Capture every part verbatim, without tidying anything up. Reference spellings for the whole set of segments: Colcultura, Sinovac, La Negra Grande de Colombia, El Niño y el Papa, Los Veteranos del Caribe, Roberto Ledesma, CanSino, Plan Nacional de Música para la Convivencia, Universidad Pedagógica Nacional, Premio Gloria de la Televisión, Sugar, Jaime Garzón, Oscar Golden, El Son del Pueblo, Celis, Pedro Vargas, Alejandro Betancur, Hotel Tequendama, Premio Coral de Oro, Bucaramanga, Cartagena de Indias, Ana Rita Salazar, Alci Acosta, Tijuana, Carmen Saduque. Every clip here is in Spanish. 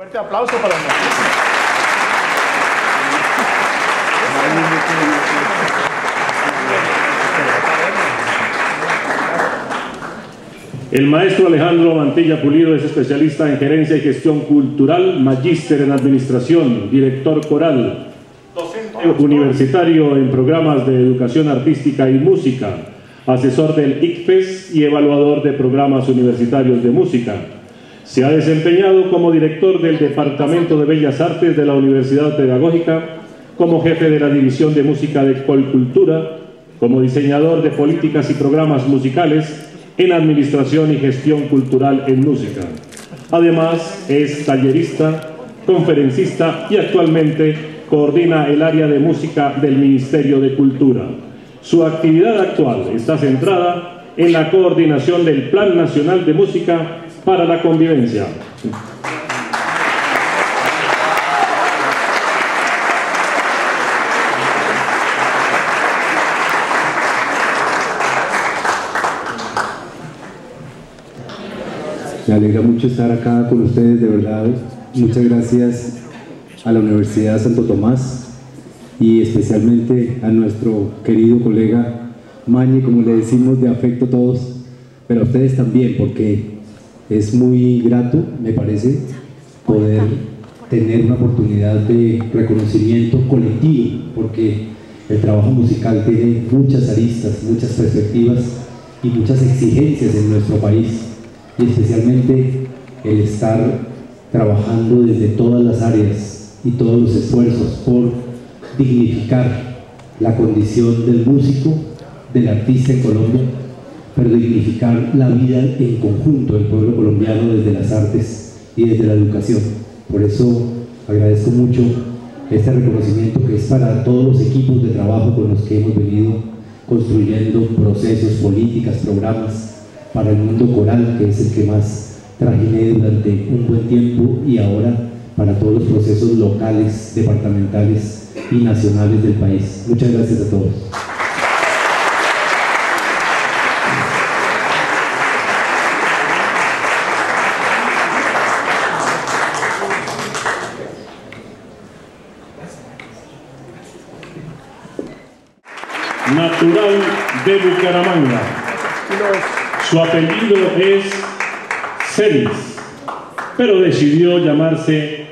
Fuerte aplauso para nosotros. El maestro Alejandro Mantilla Pulido es especialista en gerencia y gestión cultural, magíster en administración, director coral, docente universitario en programas de educación artística y música, asesor del I C F E S y evaluador de programas universitarios de música. Se ha desempeñado como director del Departamento de Bellas Artes de la Universidad Pedagógica, como jefe de la División de Música de Colcultura, como diseñador de políticas y programas musicales en Administración y Gestión Cultural en Música. Además, es tallerista, conferencista y actualmente coordina el área de música del Ministerio de Cultura. Su actividad actual está centrada en la coordinación del Plan Nacional de Música para la Convivencia. Me alegra mucho estar acá con ustedes, de verdad. Muchas gracias a la Universidad Santo Tomás y especialmente a nuestro querido colega Maño, como le decimos de afecto a todos, pero a ustedes también, porque es muy grato, me parece, poder tener una oportunidad de reconocimiento colectivo, porque el trabajo musical tiene muchas aristas, muchas perspectivas y muchas exigencias en nuestro país, y especialmente el estar trabajando desde todas las áreas y todos los esfuerzos por dignificar la condición del músico, del artista en Colombia, pero dignificar la vida en conjunto del pueblo colombiano desde las artes y desde la educación. Por eso agradezco mucho este reconocimiento, que es para todos los equipos de trabajo con los que hemos venido construyendo procesos, políticas, programas para el mundo coral, que es el que más trajiné durante un buen tiempo, y ahora para todos los procesos locales, departamentales y nacionales del país. Muchas gracias a todos. Natural de Bucaramanga. Su apellido es Celis, pero decidió llamarse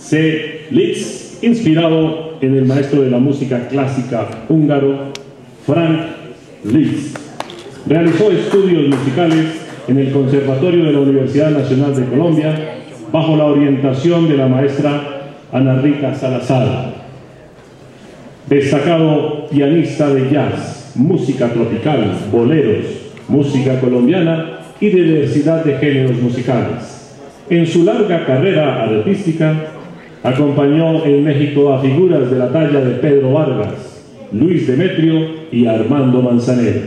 C. Liszt, inspirado en el maestro de la música clásica húngaro Frank Liszt. Realizó estudios musicales en el Conservatorio de la Universidad Nacional de Colombia bajo la orientación de la maestra Ana Rita Salazar. Destacado pianista de jazz, música tropical, boleros, música colombiana y diversidad de géneros musicales. En su larga carrera artística, acompañó en México a figuras de la talla de Pedro Vargas, Luis Demetrio y Armando Manzanero.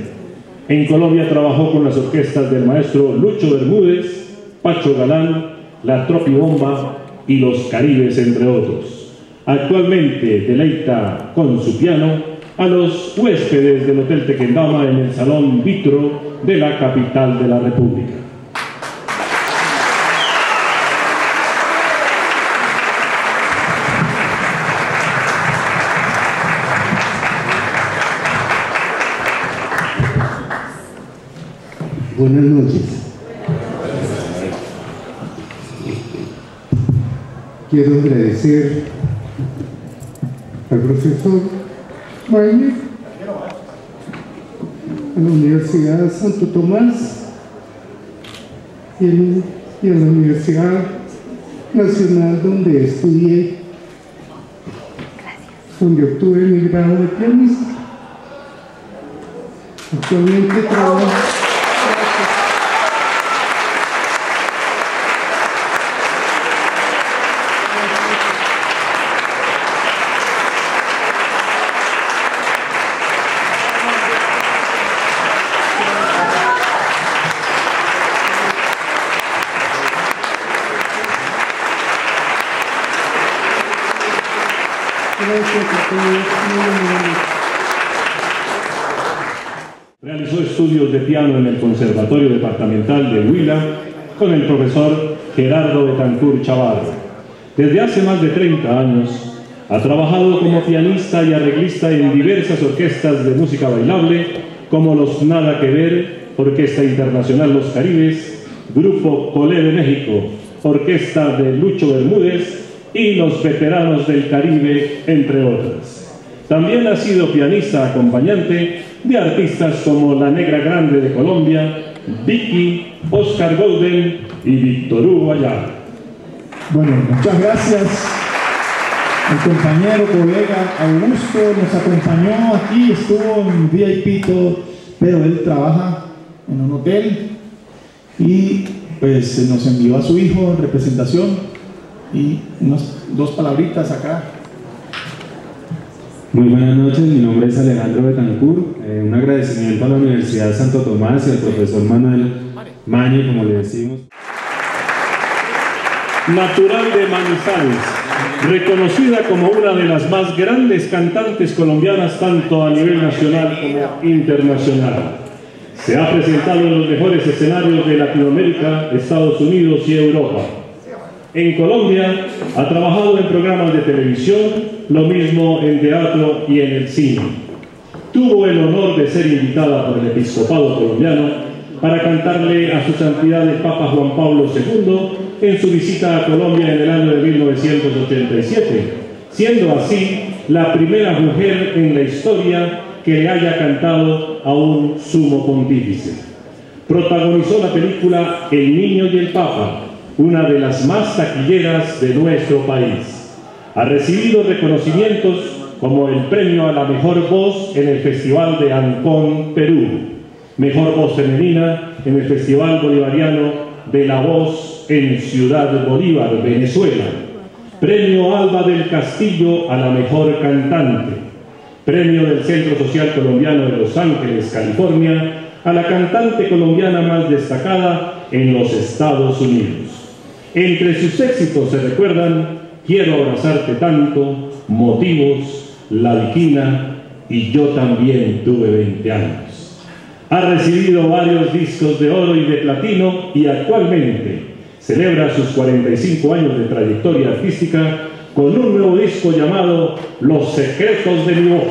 En Colombia trabajó con las orquestas del maestro Lucho Bermúdez, Pacho Galán, La Tropibomba y Los Caribes, entre otros. Actualmente deleita con su piano a los huéspedes del Hotel Tequendama en el Salón Vitro de la capital de la República. Buenas noches. Quiero agradecer al profesor Maño, a la Universidad Santo Tomás y, el, y a la Universidad Nacional, donde estudié, donde obtuve mi grado de pianista. Actualmente trabajo Realizó estudios de piano en el Conservatorio Departamental de Huila con el profesor Gerardo Betancur Chavarro. Desde hace más de treinta años ha trabajado como pianista y arreglista en diversas orquestas de música bailable como Los Nada que Ver, Orquesta Internacional Los Caribes, Grupo Colé de México, Orquesta de Lucho Bermúdez y Los Veteranos del Caribe, entre otras. También ha sido pianista acompañante de artistas como La Negra Grande de Colombia, Vicky, Oscar Golden y Víctor Hugo Ayala. Bueno, muchas gracias. El compañero, colega Augusto nos acompañó aquí, estuvo en V I P todo, pero él trabaja en un hotel y pues nos envió a su hijo en representación y unas dos palabritas acá. Muy buenas noches, mi nombre es Alejandro Betancur, eh, un agradecimiento a la Universidad Santo Tomás y al profesor Manuel Maño, como le decimos. Natural de Manizales, reconocida como una de las más grandes cantantes colombianas tanto a nivel nacional como internacional. Se ha presentado en los mejores escenarios de Latinoamérica, Estados Unidos y Europa. En Colombia ha trabajado en programas de televisión, lo mismo en teatro y en el cine. Tuvo el honor de ser invitada por el Episcopado Colombiano para cantarle a su santidad el Papa Juan Pablo segundo en su visita a Colombia en el año de mil novecientos ochenta y siete, siendo así la primera mujer en la historia que le haya cantado a un sumo pontífice. Protagonizó la película El Niño y el Papa, una de las más taquilleras de nuestro país. Ha recibido reconocimientos como el premio a la mejor voz en el Festival de Ancón, Perú, mejor voz femenina en el Festival Bolivariano de la Voz en Ciudad Bolívar, Venezuela, Premio Alba del Castillo a la Mejor Cantante, Premio del Centro Social Colombiano de Los Ángeles, California, a la cantante colombiana más destacada en los Estados Unidos. Entre sus éxitos se recuerdan Quiero abrazarte tanto, Motivos, La Viquina y Yo también tuve veinte años. Ha recibido varios discos de oro y de platino y actualmente celebra sus cuarenta y cinco años de trayectoria artística con un nuevo disco llamado Los Secretos de mi Voz.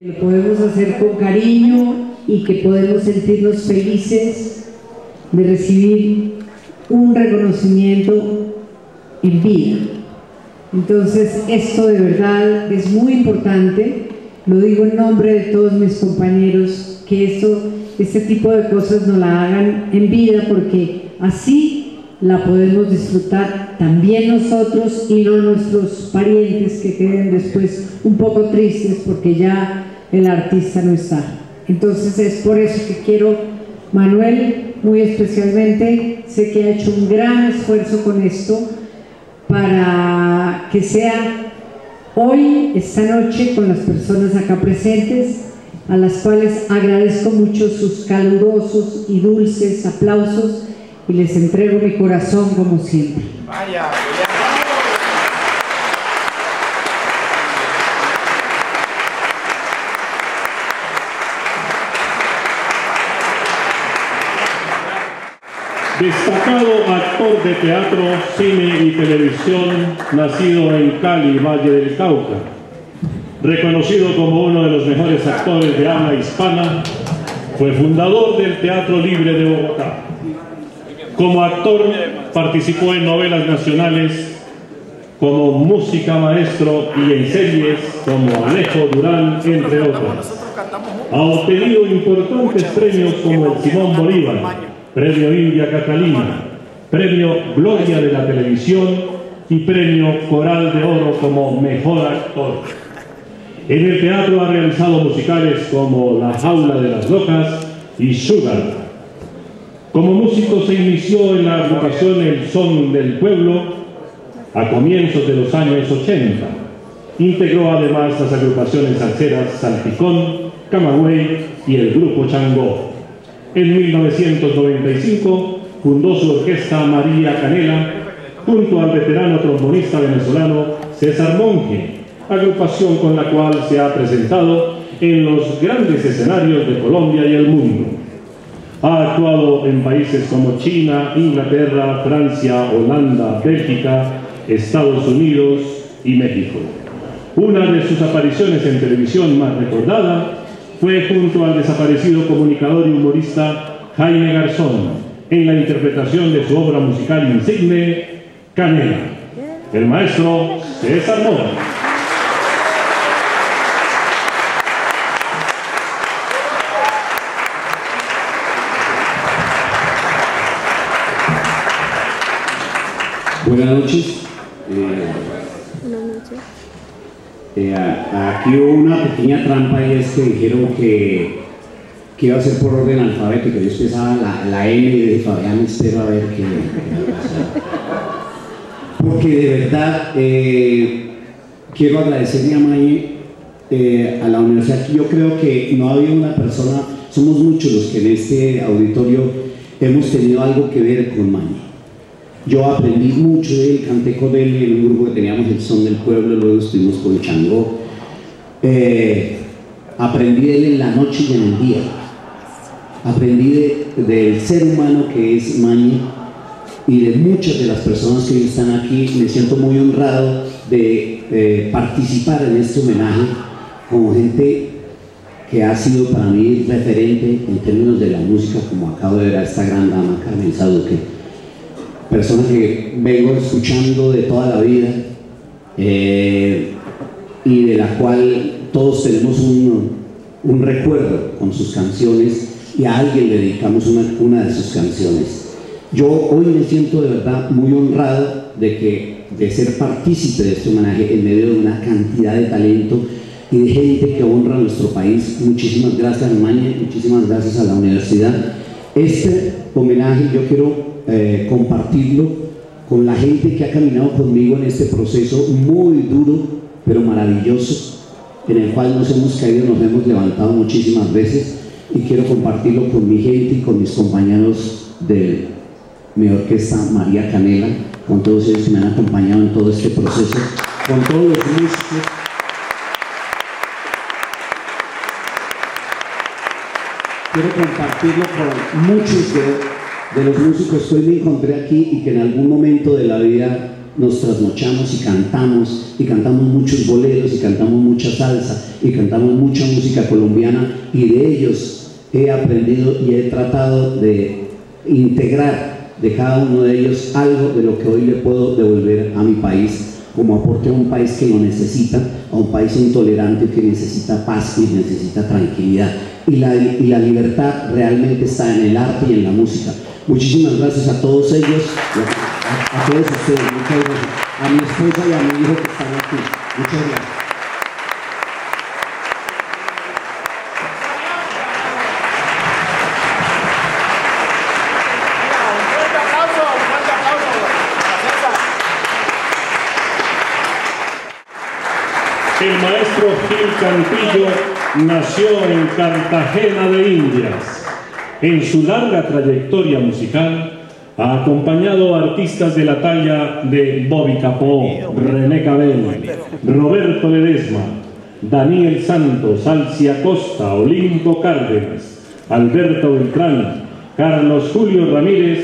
Lo podemos hacer con cariño y que podemos sentirnos felices de recibir un reconocimiento en vida. Entonces esto de verdad es muy importante, lo digo en nombre de todos mis compañeros, que esto, este tipo de cosas no la hagan en vida, porque así la podemos disfrutar también nosotros y no nuestros parientes que queden después un poco tristes porque ya el artista no está. Entonces es por eso que quiero, Manuel, muy especialmente, sé que ha hecho un gran esfuerzo con esto, para que sea hoy, esta noche, con las personas acá presentes, a las cuales agradezco mucho sus calurosos y dulces aplausos y les entrego mi corazón como siempre. Vaya, vaya. Destacado actor de teatro, cine y televisión, nacido en Cali, Valle del Cauca. Reconocido como uno de los mejores actores de habla hispana, fue fundador del Teatro Libre de Bogotá. Como actor participó en novelas nacionales como Música Maestro y en series como Alejo Durán, entre otras. Ha obtenido importantes premios como el Simón Bolívar, Premio India Catalina, Premio Gloria de la Televisión y Premio Coral de Oro como Mejor Actor. En el teatro ha realizado musicales como La Jaula de las Locas y Sugar. Como músico se inició en la agrupación El Son del Pueblo a comienzos de los años ochenta. Integró además las agrupaciones salseras Salpicón, Camagüey y el Grupo Changó. En mil novecientos noventa y cinco fundó su orquesta María Canela junto al veterano trombonista venezolano César Monge, agrupación con la cual se ha presentado en los grandes escenarios de Colombia y el mundo. Ha actuado en países como China, Inglaterra, Francia, Holanda, Bélgica, Estados Unidos y México. Una de sus apariciones en televisión más recordada fue junto al desaparecido comunicador y humorista Jaime Garzón en la interpretación de su obra musical insigne, Canela. El maestro César Mora. Buenas noches. Eh, eh, aquí hubo una pequeña trampa y es que dijeron que, que iba a ser por orden alfabético. Yo pensaba la, la M de Fabián Estero, a ver qué pasa. Porque de verdad eh, quiero agradecerle a Maño, eh, a la universidad. Yo creo que no había una persona, somos muchos los que en este auditorio hemos tenido algo que ver con Maño. Yo aprendí mucho de él, canté con él en un grupo que teníamos, El Son del Pueblo, luego estuvimos con Chango. Eh, aprendí de él en la noche y en el día. Aprendí de, del ser humano que es Maño y de muchas de las personas que están aquí. Me siento muy honrado de eh, participar en este homenaje con gente que ha sido para mí referente en términos de la música, como acabo de ver a esta gran dama, Carmen Saduque. Personas que vengo escuchando de toda la vida eh, y de la cual todos tenemos un, un recuerdo con sus canciones y a alguien le dedicamos una, una de sus canciones. Yo hoy me siento de verdad muy honrado de, que, de ser partícipe de este homenaje en medio de una cantidad de talento y de gente que honra a nuestro país. Muchísimas gracias a Maño, muchísimas gracias a la universidad. Este homenaje yo quiero Eh, compartirlo con la gente que ha caminado conmigo en este proceso muy duro pero maravilloso, en el cual nos hemos caído, nos hemos levantado muchísimas veces, y quiero compartirlo con mi gente y con mis compañeros de mi orquesta María Canela, con todos ellos que me han acompañado en todo este proceso, con todos los músicos. Quiero compartirlo con muchos de de los músicos que hoy me encontré aquí y que en algún momento de la vida nos trasnochamos y cantamos, y cantamos muchos boleros, y cantamos mucha salsa, y cantamos mucha música colombiana, y de ellos he aprendido y he tratado de integrar de cada uno de ellos algo de lo que hoy le puedo devolver a mi país como aporte a un país que lo necesita, a un país intolerante que necesita paz y necesita tranquilidad. Y la, y la libertad realmente está en el arte y en la música. Muchísimas gracias a todos ellos, a, a, a todos ustedes, muchas gracias. A mi esposa y a mi hijo que están aquí, muchas gracias. El maestro Gil Campillo nació en Cartagena de Indias. En su larga trayectoria musical ha acompañado a artistas de la talla de Bobby Capó, René Cabello, Roberto Ledesma, Daniel Santos, Alci Acosta, Olimpo Cárdenas, Alberto Beltrán, Carlos Julio Ramírez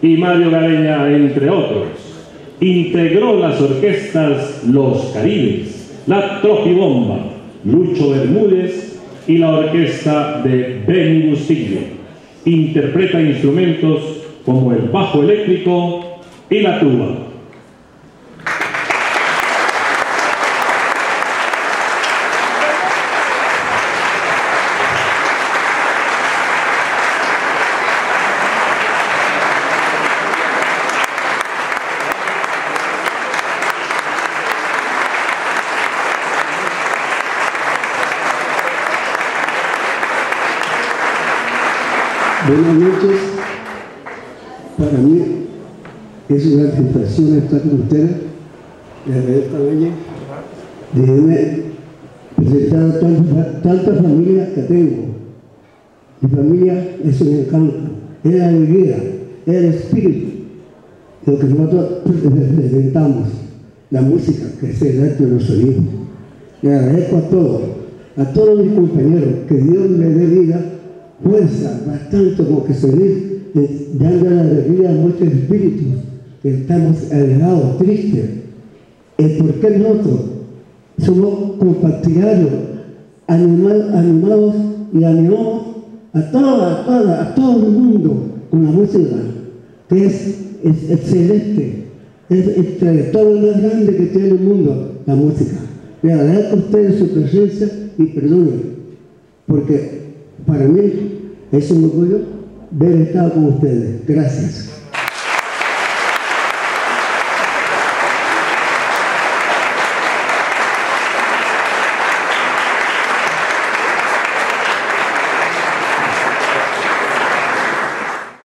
y Mario Gareña, entre otros. Integró las orquestas Los Caribes, La Tropibomba, Lucho Bermúdez y la orquesta de Benny Bustillo. Interpreta instrumentos como el bajo eléctrico y la tuba. Buenas noches, para mí es una satisfacción estar con ustedes, de esta bella, de haber presentado tantas tanta familias que tengo. Mi familia es un encanto, es la alegría, es el espíritu de lo que nosotros representamos, la música que es el arte de los sonidos. Le agradezco a todos, a todos mis compañeros, que Dios me dé vida, fuerza, bastante como que salir, dando la alegría a muchos espíritus que estamos alejados, tristes. El por qué nosotros somos compartidarios, animal, animados y animamos a toda, a toda, a todo el mundo con la música, que es, es excelente, es el territorio más grande que tiene el mundo, la música. Le agradezco a ustedes su presencia y perdonen, porque para mí es un orgullo haber estado con ustedes. Gracias.